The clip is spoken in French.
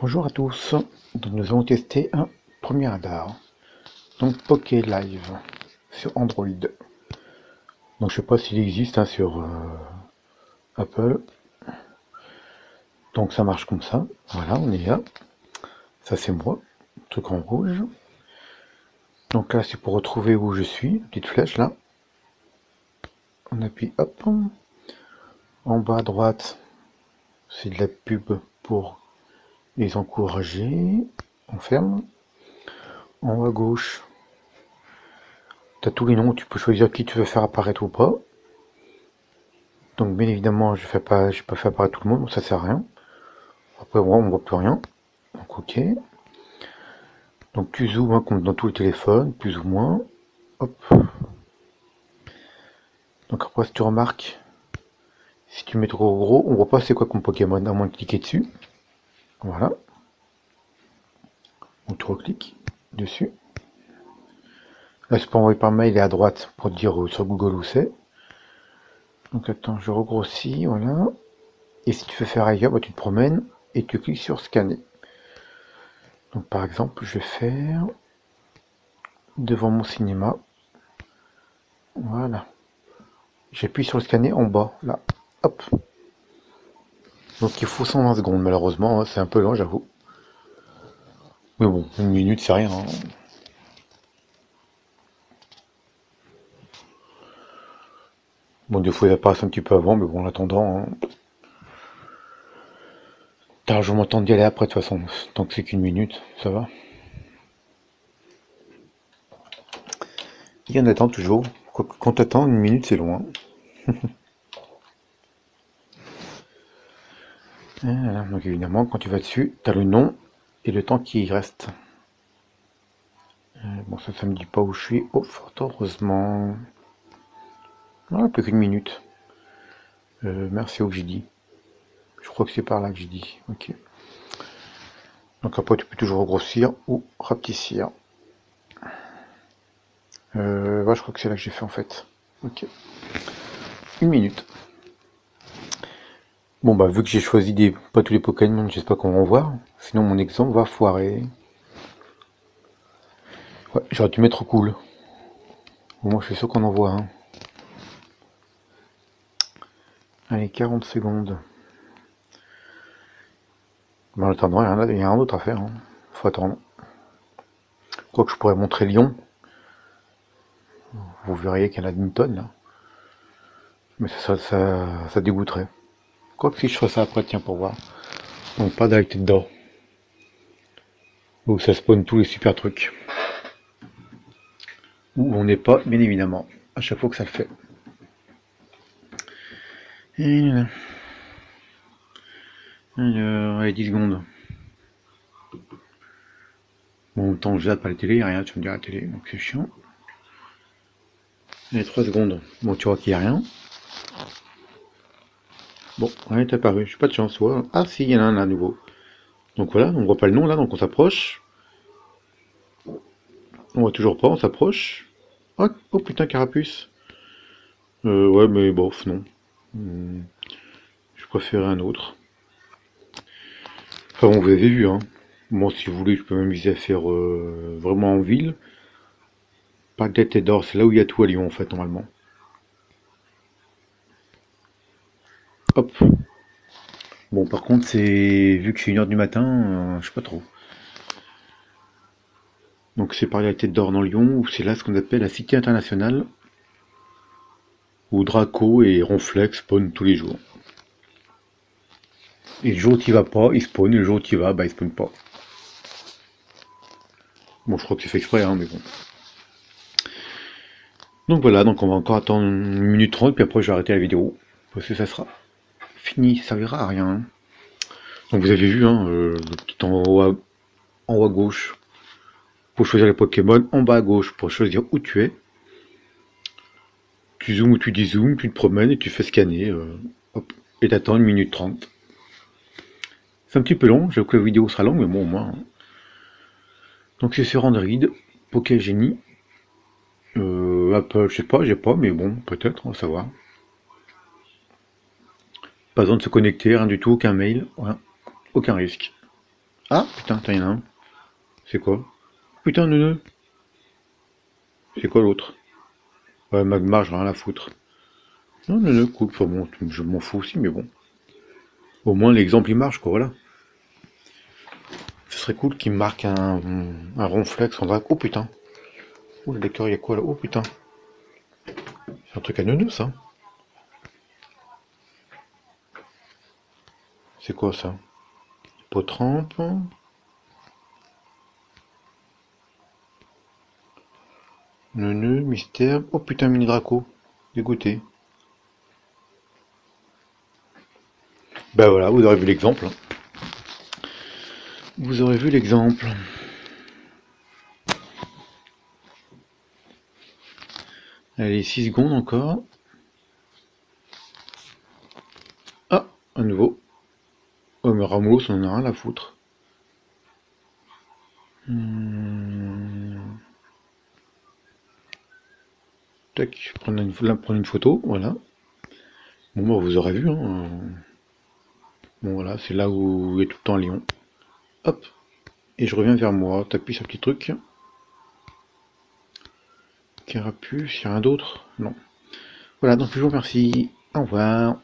Bonjour à tous, donc nous allons tester un premier radar, donc Poké Live sur Android. Donc je sais pas s'il existe sur Apple, donc ça marche comme ça, voilà on est là, ça c'est moi, truc en rouge, donc là c'est pour retrouver où je suis, petite flèche là, on appuie hop, en bas à droite c'est de la pub pour les encourager, on ferme, en haut à gauche, tu as tous les noms, tu peux choisir qui tu veux faire apparaître ou pas, donc bien évidemment je fais pas, j'ai pas fait apparaître tout le monde, donc ça sert à rien, après on ne voit plus rien, donc ok, donc tu zoomes hein, comme dans tous les téléphones, plus ou moins, hop, donc après si tu remarques, si tu mets trop gros, on voit pas c'est quoi comme Pokémon, à moins de cliquer dessus. Voilà, on te reclique dessus. Là, c'est pour envoyer par mail et à droite pour te dire sur Google où c'est. Donc, attends, je regrossis. Voilà. Et si tu veux faire ailleurs, bah, tu te promènes et tu cliques sur scanner. Donc, par exemple, je vais faire devant mon cinéma. Voilà, j'appuie sur le scanner en bas. Là, hop. Donc il faut 120 secondes, malheureusement, hein, c'est un peu lent, j'avoue. Mais bon, une minute, c'est rien. Hein. Bon, des fois, il apparaissent un petit peu avant, mais bon, en attendant... Hein. Je m'entends d'y aller après, de toute façon. Tant que c'est qu'une minute, ça va. Il y en attend toujours. Quand t'attends, une minute, c'est loin. Voilà, donc évidemment, quand tu vas dessus, tu as le nom et le temps qui reste. Bon, ça ne me dit pas où je suis. Oh, fort heureusement. Voilà, plus qu'une minute. Merci où j'ai dit. Je crois que c'est par là que j'ai dit. Ok. Donc après, tu peux toujours grossir ou rapetisser. Ouais, je crois que c'est là que j'ai fait en fait. Ok. Une minute. Bon bah vu que j'ai choisi pas tous les Pokémon, j'espère qu'on va en voir, sinon mon exemple va foirer. Ouais, j'aurais dû mettre cool. Au moins je suis sûr qu'on en voit un. Hein. Allez, 40 secondes. Mais en attendant, il y a un autre à faire. Hein. Faut attendre. Quoique je pourrais montrer Lyon. Vous verriez qu'il y en a une tonne là. Mais ça dégoûterait. Quoi que si je ferais ça après, tiens, pour voir. Donc, pas d'A Tête d'Or. Où ça spawn tous les super trucs. Où on n'est pas, bien évidemment. À chaque fois que ça le fait. Et... allez, 10 secondes. Bon, en même temps, je zappe à la télé, rien, tu me dis à la télé, donc c'est chiant. Allez, 3 secondes. Bon, tu vois qu'il n'y a rien. Bon, elle est apparue, je n'ai pas de chance, ouais. Ah si, il y en a un là, à nouveau. Donc voilà, on ne voit pas le nom là, donc on s'approche. On voit toujours pas, on s'approche. Oh putain, carapuce. Ouais, mais bof, non. Je préférais un autre. Enfin bon, vous avez vu, hein. Moi, si vous voulez, je peux m'amuser à faire vraiment en ville. Parc d'Ethedor, c'est là où il y a tout à Lyon, en fait, normalement. Hop. Bon par contre c'est vu que c'est 1h du matin, je sais pas trop. Donc c'est par la Tête d'Or dans Lyon, où c'est là ce qu'on appelle la cité internationale, où Draco et Ronflex spawnent tous les jours. Et le jour où tu vas pas, ils spawnent, et le jour où tu vas, bah ils spawnent pas. Bon je crois que c'est fait exprès hein, mais bon. Donc voilà, donc on va encore attendre 1 minute 30, puis après je vais arrêter la vidéo. Parce que ça sera fini, ça servira à rien. Hein. Donc vous avez vu, hein, le petit en haut à gauche pour choisir les Pokémon, en bas à gauche pour choisir où tu es. Tu zoomes ou tu dézoomes, tu te promènes et tu fais scanner. Hop, et t'attends 1 minute 30. C'est un petit peu long, j'avoue que la vidéo sera longue, mais bon au moins. Hein. Donc c'est sur Android, Poké Génie, Apple, je sais pas, j'ai pas, mais bon, peut-être, on va savoir. Pas besoin de se connecter, rien du tout, aucun mail, rien, aucun risque. Ah putain, t'as un. C'est quoi? Putain, neuneu. C'est quoi l'autre? Ouais, magma, j'ai rien à foutre. Non, neuneu, cool, enfin, bon, je m'en fous aussi, mais bon. Au moins, l'exemple, il marche, quoi, voilà. Ce serait cool qu'il marque un ronflex en drac. Oh putain. Oh, le lecteur, il y a quoi là? Oh putain. C'est un truc à neuneu, ça. C'est quoi ça? Potrampe. Neuneu, mystère. Oh putain, mini draco. Dégoûté. Ben voilà, vous aurez vu l'exemple. Vous aurez vu l'exemple. Allez, 6 secondes encore. Ah, à nouveau. Oh, mais Ramos, on en a rien à foutre. Tac, prendre une photo, voilà. Bon, moi, vous aurez vu. Hein. Bon, voilà, c'est là où est tout le temps Léon. Hop, et je reviens vers moi, t'appuies sur le petit truc. Carapuce, il n'y a rien d'autre? Non. Voilà, donc je vous remercie. Au revoir.